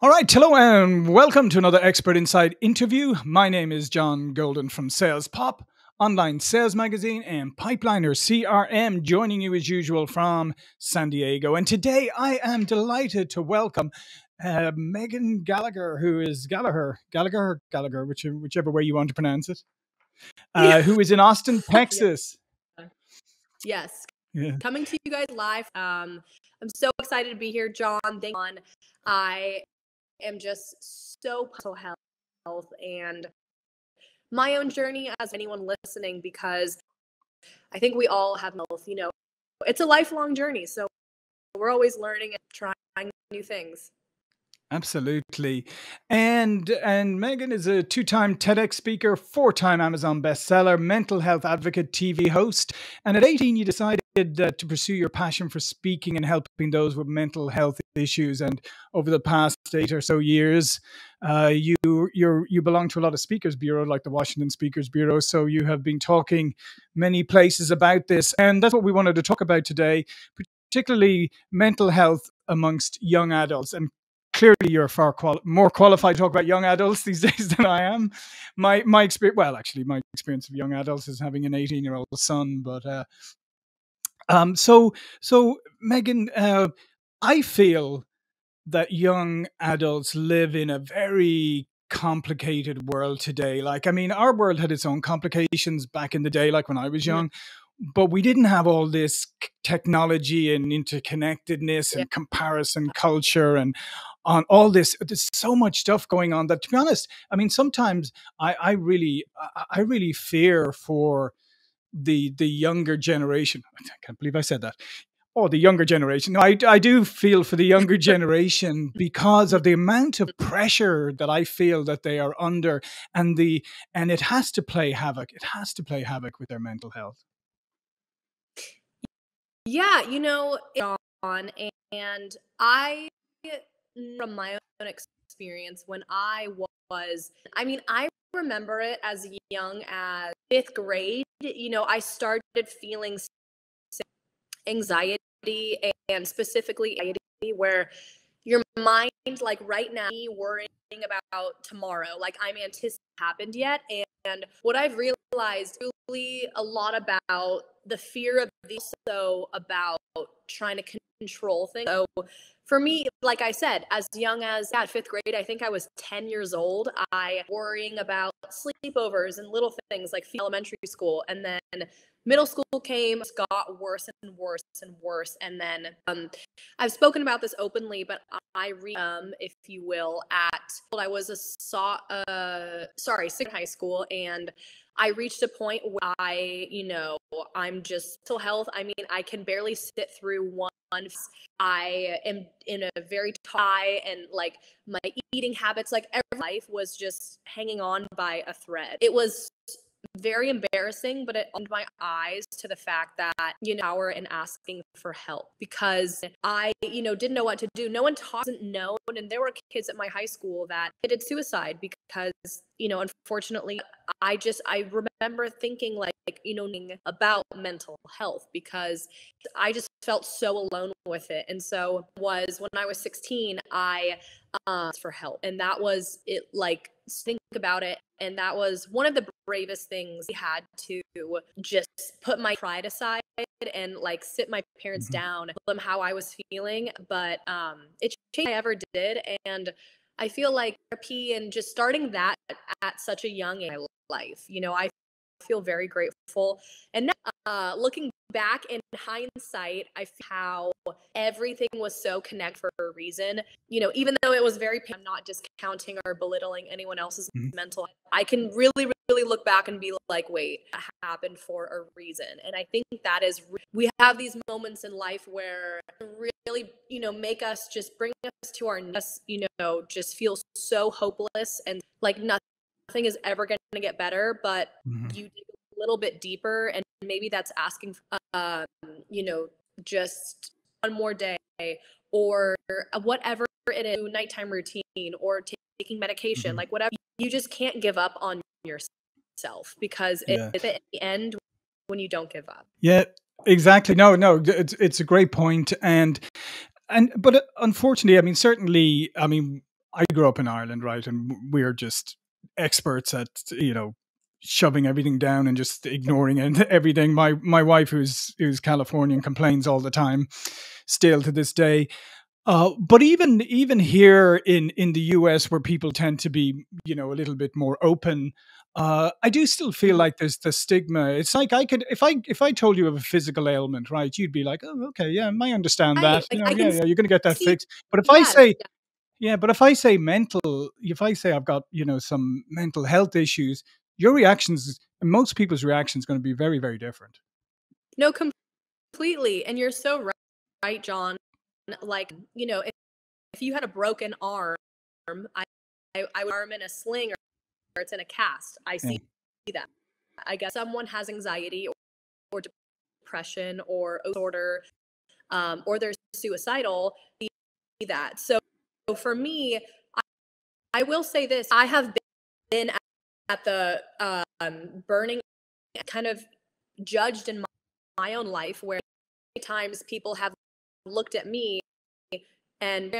All right, hello and welcome to another Expert Inside interview. My name is John Golden from Sales Pop, Online Sales Magazine, and Pipeliner CRM, joining you as usual from San Diego. And today I am delighted to welcome Megan Gallagher, who is Gallagher, whichever way you want to pronounce it, who is in Austin, Texas. Yes. Yeah. Coming to you guys live. I'm so excited to be here, John. Thank you. I am just so mental health and my own journey as anyone listening, because I think we all have health, you know, it's a lifelong journey. So we're always learning and trying new things. Absolutely. And Megan is a two-time TEDx speaker, four-time Amazon bestseller, mental health advocate, TV host. And at 18, you decided to pursue your passion for speaking and helping those with mental health issues. And over the past 8 or so years, you belong to a lot of speakers bureau, like the Washington Speakers Bureau. So you have been talking many places about this. And that's what we wanted to talk about today, particularly mental health amongst young adults. And clearly, you're far more qualified to talk about young adults these days than I am. My experience, well, actually, my experience of young adults is having an 18-year-old son. But so Megan, I feel that young adults live in a very complicated world today. Like, I mean, our world had its own complications back in the day, like when I was young. Yeah. But we didn't have all this technology and interconnectedness and comparison culture and on all this. There's so much stuff going on that, to be honest, I mean, sometimes I really fear for the younger generation. I can't believe I said that. Oh, the younger generation. No, I do feel for the younger generation because of the amount of pressure that I feel that they are under, and it has to play havoc. It has to play havoc with their mental health. Yeah, you know, John, and I, from my own experience, when I was, I mean, I remember it as young as 5th grade, you know, I started feeling anxiety, and specifically anxiety where your mind, like right now, worrying about tomorrow, like I'm anticipating it happened yet. And what I've realized really a lot about the fear of this, also about trying to control things. So for me, like I said, as young as 5th grade, I think I was 10 years old, I worrying about sleepovers and little things like elementary school. And then middle school came, got worse and worse and worse. And then I've spoken about this openly, but I read, if you will, I was in high school, and I reached a point where I'm just mental health. I mean, I can barely sit through one. I am in a very high, and like my eating habits, like every life was just hanging on by a thread. It was very embarrassing, but it opened my eyes to the fact that, you know, we're in asking for help, because I, you know, didn't know what to do. No one doesn't know. And there were kids at my high school that committed suicide because, you know, unfortunately, I remember thinking like, you know, about mental health because I just felt so alone with it. And so when I was 16, I asked for help. And that was it, like, think about it. And that was one of the bravest things. I had to just put my pride aside and like sit my parents down, tell them how I was feeling. But it changed what I ever did. And I feel like therapy and just starting that at such a young age in my life, you know, I feel very grateful. And now, looking back in hindsight, I feel how everything was so connected for a reason. You know, even though it was very, I'm not discounting or belittling anyone else's mental health. I can really, really look back and be like, wait, that happened for a reason. And I think that is, we have these moments in life where really, you know, make us just bring us to our, you know, just feel so hopeless and like nothing is ever going to get better, but you dig a little bit deeper, and maybe that's asking for, you know, just one more day or whatever it is, nighttime routine or taking medication, like whatever. You just can't give up on yourself because it's at the end when you don't give up. Yeah, exactly. No, it's a great point, and but unfortunately, I mean, certainly, I mean, I grew up in Ireland, right? And we're just experts at, you know, shoving everything down and just ignoring and everything. My wife, who's Californian, complains all the time, still to this day. But even here in the US, where people tend to be, you know, a little bit more open, I do still feel like there's the stigma. It's like if I told you of a physical ailment, right, you'd be like, oh, okay, yeah, I understand that. You're going to get that fixed. But if I say mental, if I say I've got, you know, some mental health issues, your reactions, most people's reactions, going to be very, very different. No, completely. And you're so right, John. Like, you know, if you had a broken arm, I would arm in a sling or it's in a cast. I see that. I guess someone has anxiety or depression or disorder, or they're suicidal. I see that. So for me, I will say this: I have been at the burning, kind of judged in my own life, where many times people have looked at me, and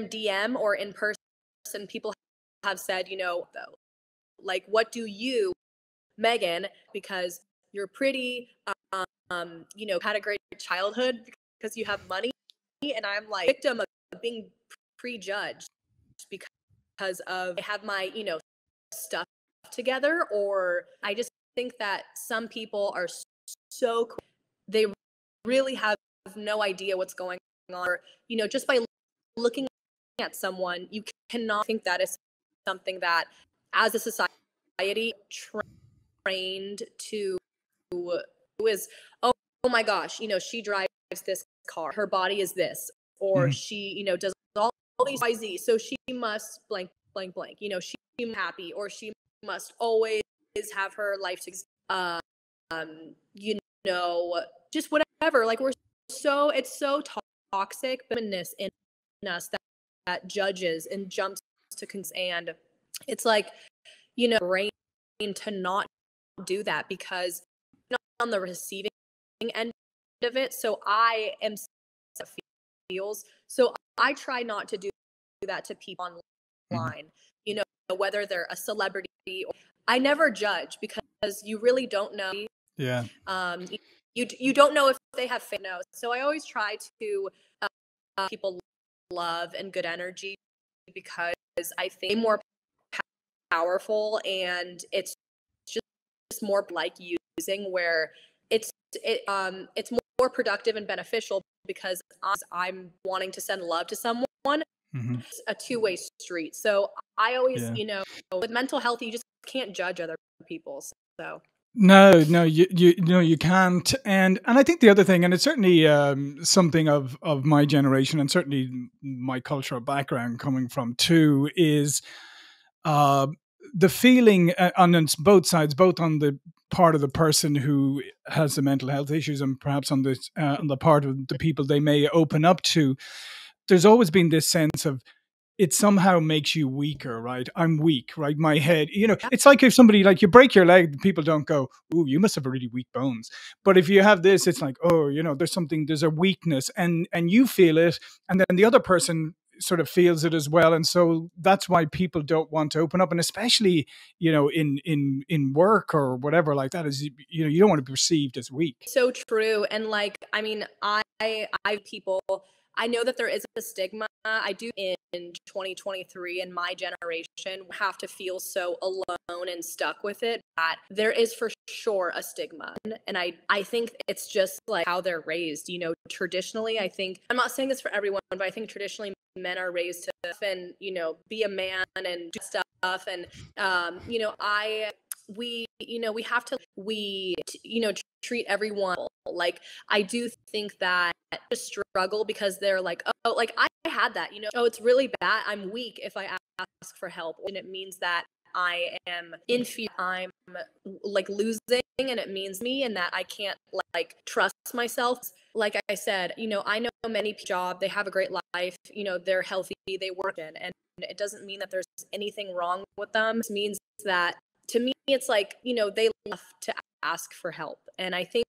DM or in person, people have said, you know, like, what do you, Megan, because you're pretty, you know, had a great childhood, because you have money. And I'm like, victim of being prejudged because of I have my, you know, stuff together. Or I just think that some people are so cool. They really have no idea what's going on, or, you know, just by looking at someone, you cannot think that is something that, as a society, trained to is, oh my gosh, you know, she drives this car, her body is this, or she, you know, does all these YZ, so she must blank, blank, blank, you know, she's happy, or she must always have her life to, you know, just whatever, like, we're so, it's so toxic in us that judges and jumps to and it's like, you know, brain to not do that, because not on the receiving end of it. So I am feels. So I try not to do that to people online, you know, whether they're a celebrity or I never judge, because you really don't know. Yeah. You don't know if they have fake notes. So I always try to people love and good energy, because I think more powerful, and it's just more like using where it's more productive and beneficial, because I'm wanting to send love to someone. It's a two-way street. So I always, you know, with mental health, you just can't judge other people. So. No, you can't, and I think the other thing, and it's certainly something of my generation, and certainly my cultural background coming from too, is the feeling on both sides, both on the part of the person who has the mental health issues, and perhaps on the part of the people they may open up to. There's always been this sense of, it somehow makes you weaker, right? I'm weak, right? My head, you know, it's like if somebody, like, you break your leg, people don't go, ooh, you must have really weak bones. But if you have this, it's like, oh, you know, there's something, there's a weakness, and you feel it. And then the other person sort of feels it as well. And so that's why people don't want to open up. And especially, you know, in work or whatever like that, is, you know, you don't want to be perceived as weak. So true. And like, I mean, I people, I know that there is a stigma. I do in 2023 in my generation have to feel so alone and stuck with it, that there is for sure a stigma. And I think it's just like how they're raised, you know, traditionally. I think, I'm not saying this for everyone, but I think traditionally men are raised to often, you know, be a man and do stuff. And, you know, we have to, you know, treat everyone. Like, I do think that just struggle, because they're like, oh, like I had that, you know, oh, it's really bad. I'm weak if I ask for help. And it means that I am inferior. I'm like losing, and it means me, and that I can't like trust myself. Like I said, you know, I know many job, they have a great life, you know, they're healthy, they work in, and it doesn't mean that there's anything wrong with them. It means that, to me, it's like, you know, they love to ask for help. And I think,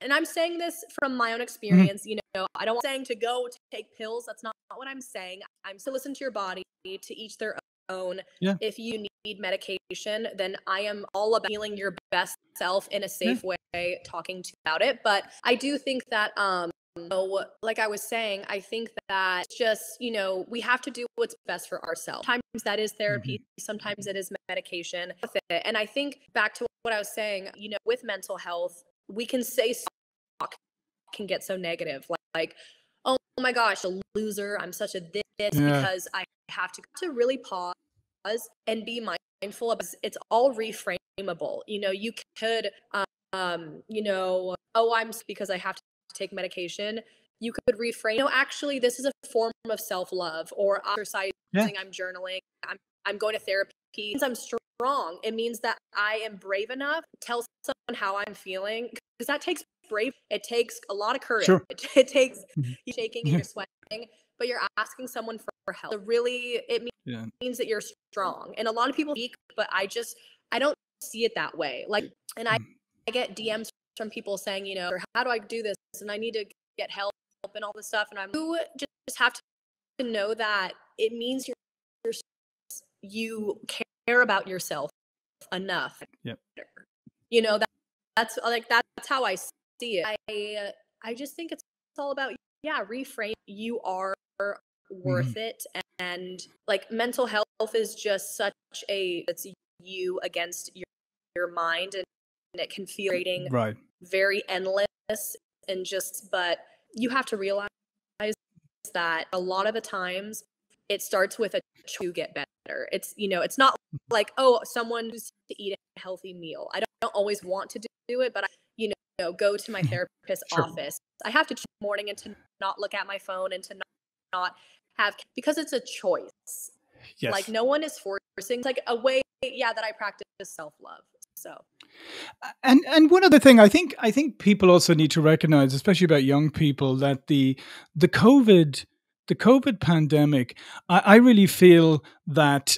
and I'm saying this from my own experience, you know, I don't want saying to go take pills. That's not what I'm saying. I'm to listen to your body, to each their own. Yeah. If you need medication, then I am all about feeling your best self in a safe way, talking to you about it. But I do think that, so, like I was saying, I think that just, you know, we have to do what's best for ourselves. Sometimes that is therapy. Mm-hmm. Sometimes it is medication. And I think back to what I was saying, you know, with mental health, we can say can get so negative. Like, oh my gosh, a loser. I'm such a this because I have to really pause and be mindful of it's all reframeable. You know, you could, you know, oh, I'm because I have to take medication. You could reframe, no, actually this is a form of self-love, or exercising, I'm journaling, I'm going to therapy. Since I'm strong, it means that I am brave enough to tell someone how I'm feeling, because that takes brave. It takes a lot of courage. Sure. It takes you shaking and you're sweating, but you're asking someone for help. So really, it means, that you're strong. And a lot of people speak, but I don't see it that way. Like, and I get DMs from people saying, you know, how do I do this? And I need to get help and all this stuff. And you just have to know that it means you care about yourself enough. Yep. You know, that's how I see it. I just think it's all about, reframe. You are worth it. And like mental health is just such a, it's you against your mind. And it can feel very endless and just, but you have to realize that a lot of the times it starts with a to get better. It's, you know, it's not like, oh, someone needs to eat a healthy meal. I don't always want to do it, but I, you know, go to my therapist's office. I have to choose in the morning and to not look at my phone and to not have, because it's a choice. Yes. Like no one is forcing, like a way, that I practice self-love. So, and one other thing, I think people also need to recognize, especially about young people, that the COVID pandemic, I really feel that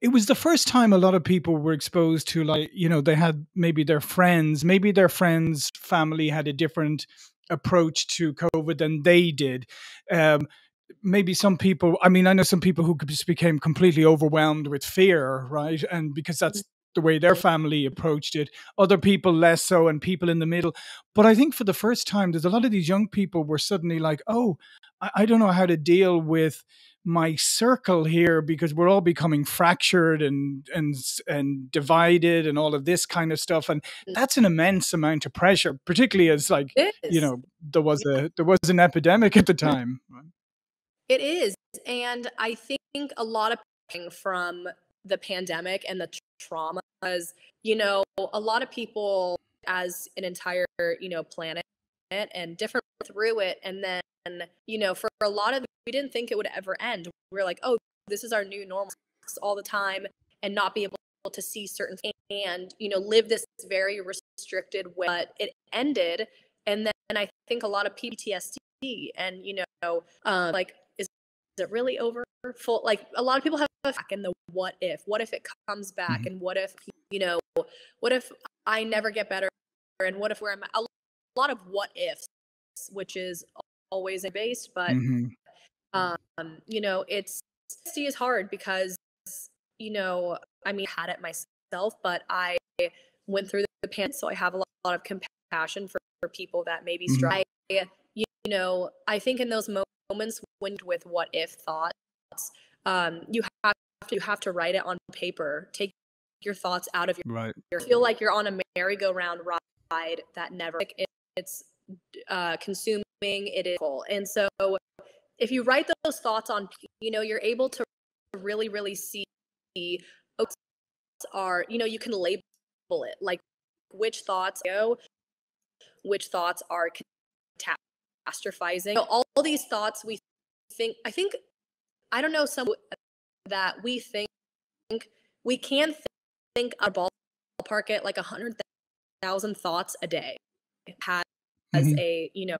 it was the first time a lot of people were exposed to, like, you know, they had maybe their friends' family had a different approach to COVID than they did. Maybe some people, I mean, I know some people who just became completely overwhelmed with fear, right? And because that's the way their family approached it, other people less so, and people in the middle. But I think for the first time, there's a lot of these young people were suddenly like, oh, I don't know how to deal with my circle here, because we're all becoming fractured and divided and all of this kind of stuff. And that's an immense amount of pressure, particularly as, like, you know, there was an epidemic at the time. It is. And I think a lot of from the pandemic and the traumas, you know, a lot of people as an entire, you know, planet and different through it. And then, you know, for a lot of, we didn't think it would ever end. We were like, oh, this is our new normal all the time, and not be able to see certain things and, you know, live this very restricted way. But it ended. And then I think a lot of PTSD and, you know, like, is it really over? Full, like a lot of people have back in the what if it comes back, and what if, you know, what if I never get better, and what if where I'm at? A lot of what ifs, which is always a base, but you know, PTSD is hard because, you know, I mean, I had it myself, but I went through the pandemic, so I have a lot of compassion for people that maybe strive. You know, I think in those moments with what if thoughts, you have to write it on paper. Take your thoughts out of your feel like you're on a merry-go-round ride that never, like, it's consuming. It is full. And so if you write those thoughts on, you know, you're able to really see are, you know, you can label it, like which thoughts go, which thoughts are catastrophizing. So all these thoughts we think, I don't know, some that we think we can think a ballpark at like 100,000 thoughts a day. It has a, you know,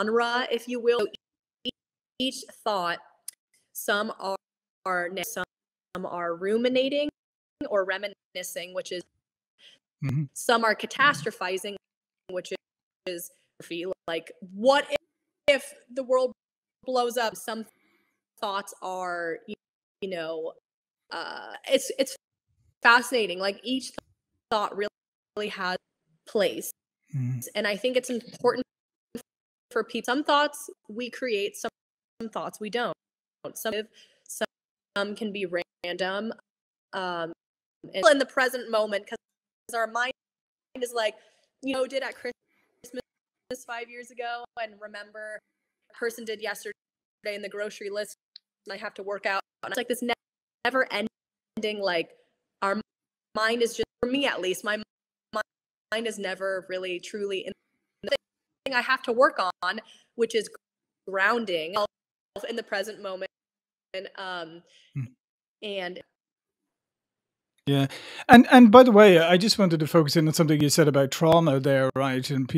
genre, if you will. So each thought, some are some are ruminating or reminiscing, which is some are catastrophizing, which is like what if the world blows up. Some thoughts are, you know, it's fascinating. Like each thought really has place. Mm-hmm. And I think it's important for people. Some thoughts we create, some thoughts we don't. Some can be random. And in the present moment, because our mind is like, you know, did at Christmas 5 years ago, and remember a person did yesterday in the grocery list, and I have to work out. And it's like this never ending, like our mind is just, for me at least, my mind is never really truly in the thing I have to work on, which is grounding in the present moment. And yeah. And by the way, I just wanted to focus in on something you said about trauma there, right? And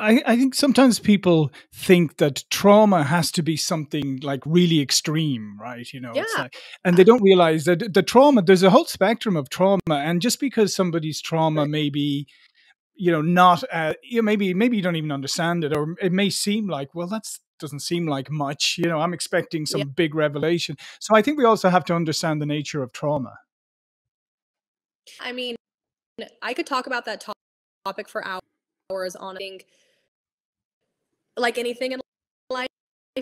I think sometimes people think that trauma has to be something like really extreme, right? You know, yeah. It's like, and they don't realize that the trauma, there's a whole spectrum of trauma. And just because somebody's trauma may be, you know, not, you know, maybe you don't even understand it, or it may seem like, well, that's, doesn't seem like much, you know, I'm expecting some big revelation. So I think we also have to understand the nature of trauma. I mean, I could talk about that topic for hours on, I think, like anything in life.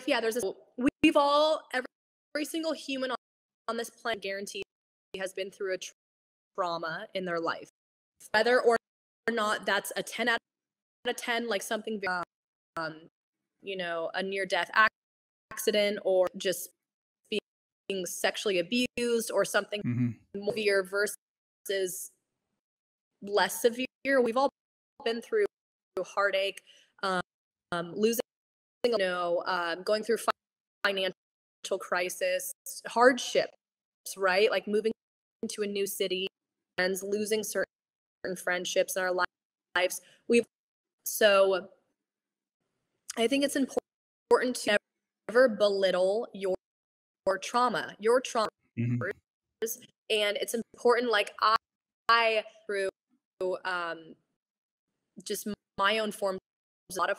Yeah, there's this, we've all, every single human on this planet, guaranteed, has been through a trauma in their life. Whether or not that's a 10 out of 10, like something, you know, a near-death accident, or just being sexually abused, or something more severe versus less severe. We've all been through heartache, losing, you know, going through financial crisis, hardships, right? Like moving into a new city, friends, losing certain friendships in our lives. So I think it's important to never belittle your trauma. Your trauma, and it's important. Like I through just my own forms, a lot of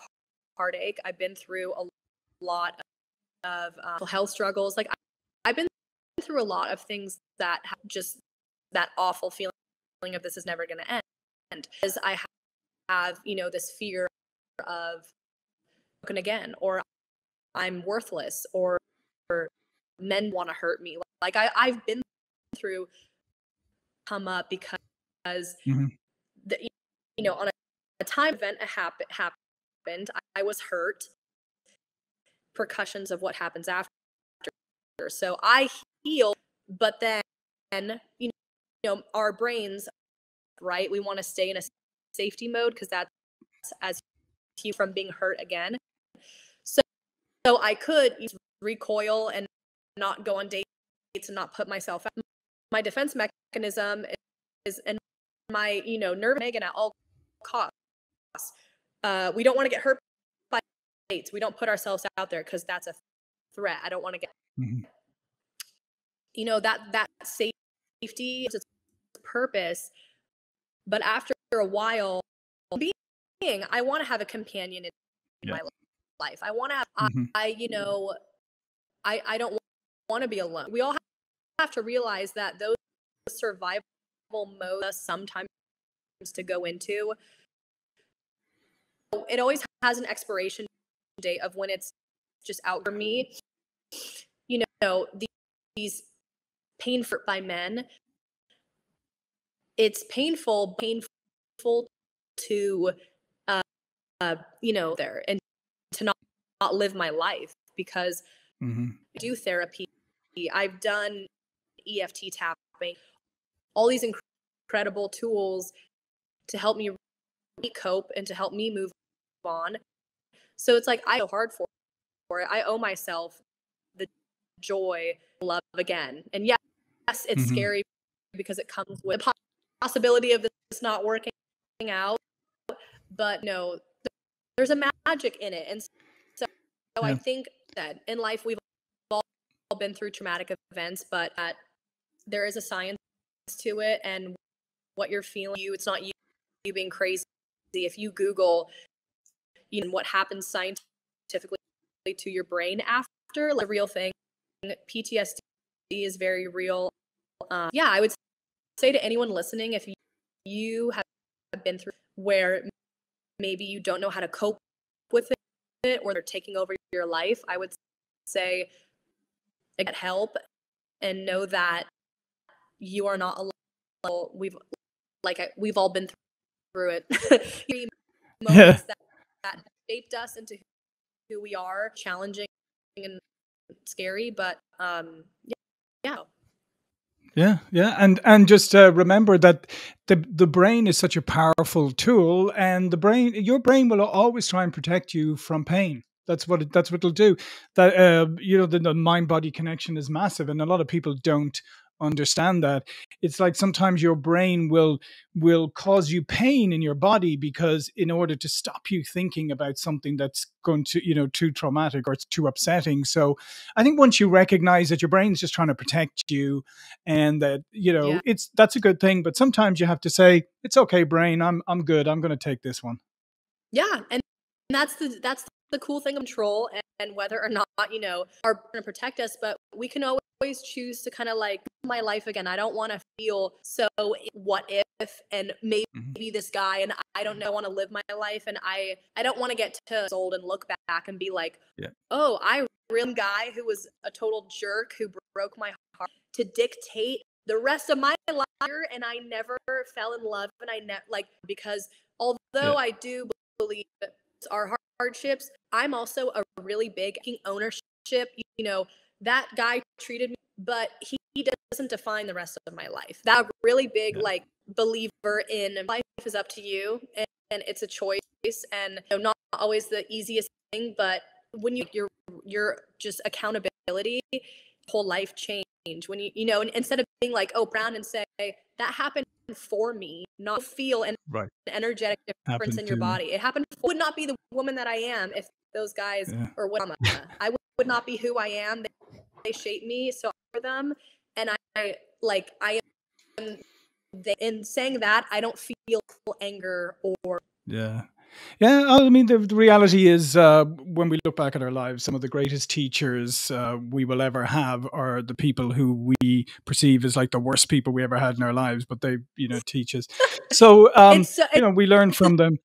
heartache. I've been through a lot of health struggles. Like I've been through a lot of things that have just that awful feeling of this is never going to end. Because I have, you know, this fear of broken again, or I'm worthless, or men want to hurt me. Like I've been through come up because you know, on a time event happened. I was hurt, repercussions of what happens after. So I healed, but then you know our brains, right, we want to stay in a safety mode because that's as you from being hurt again. So I could recoil and not go on dates and not put myself out. My defense mechanism is, and my, you know, nerve, Megan, at all costs. We don't want to get hurt by dates. We don't put ourselves out there because that's a threat. I don't want to get, you know, that safety is its purpose. But after a while, I want to have a companion in my life. I want to have, you know, I don't want to be alone. We all have to realize that those survival modes sometimes to go into, it always has an expiration date of when it's just out for me. You know, these painful by men, it's painful to, you know, there and to not live my life because I do therapy. I've done EFT tapping, all these incredible tools to help me cope and to help me move on. So it's like I go hard for it. I owe myself the joy, love again. And yes, it's scary because it comes with the possibility of this not working out. But no, there's a magic in it. And so I think that in life we've all been through traumatic events, but there is a science to it, and what you're feeling, it's not you being crazy. If you Google, you know, what happens scientifically to your brain after, like a real thing. PTSD is very real. Yeah, I would say to anyone listening, if you have been through where maybe you don't know how to cope with it or they're taking over your life, I would say get help and know that you are not alone. We've all been through it. Moments that shaped us into who we are, challenging and scary, but yeah. And just remember that the brain is such a powerful tool, and your brain will always try and protect you from pain. That's what it'll do. That the mind-body connection is massive, and a lot of people don't understand that. It's like sometimes your brain will cause you pain in your body because in order to stop you thinking about something that's going to, too traumatic or it's too upsetting. So I think once you recognize that your brain's just trying to protect you and that, that's a good thing, but sometimes you have to say, it's okay, brain, I'm good. I'm going to take this one. Yeah. And that's the cool thing of control and whether or not, are going to protect us, but we can always choose to kind of like my life again. I don't want to feel so what if, and maybe this guy, and I don't know, want to live my life. And I don't want to get too old and look back and be like, oh, I really guy who was a total jerk who broke my heart to dictate the rest of my life. And I never fell in love. And because although I do believe it's our hardships, I'm also a really big ownership, that guy treated me, but he doesn't define the rest of my life. That really big, believer in life is up to you and it's a choice and not always the easiest thing, but when you're just accountability, whole life change. When and instead of being like, oh, brown and say, that happened for me, not feel an energetic difference happened in your body. It happened, would not be the woman that I am if those guys or what I'm I would not be who I am. They shape me, so for them, and I am. In saying that, I don't feel anger or yeah. I mean, the reality is, when we look back at our lives, some of the greatest teachers we will ever have are the people who we perceive as like the worst people we ever had in our lives, but they, teach us. So we learn from them.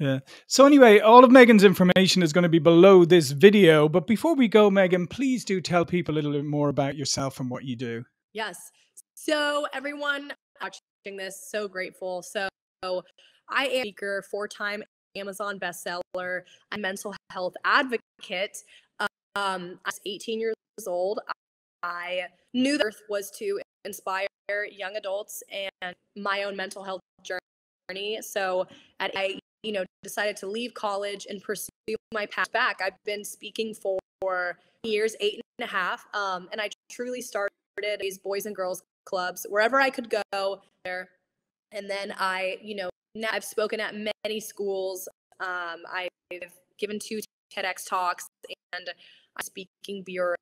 Yeah. So anyway, all of Megan's information is going to be below this video. But before we go, Megan, please do tell people a little bit more about yourself and what you do. Yes. So everyone watching this, so grateful. So I am a speaker, four-time Amazon bestseller, a mental health advocate. I was 18 years old. I knew the earth was to inspire young adults and my own mental health journey. So I decided to leave college and pursue my path back. I've been speaking for years, 8.5, and I truly started these boys and girls clubs wherever I could go there. And then now I've spoken at many schools. I've given 2 TEDx talks and speaking bureaus.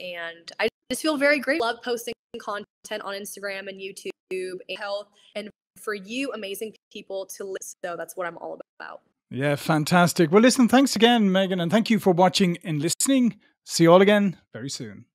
And I just feel very grateful. I love posting content on Instagram and YouTube and health and for you amazing people to listen. So that's what I'm all about. Yeah, fantastic. Well, listen, thanks again, Megan, and thank you for watching and listening. See you all again very soon.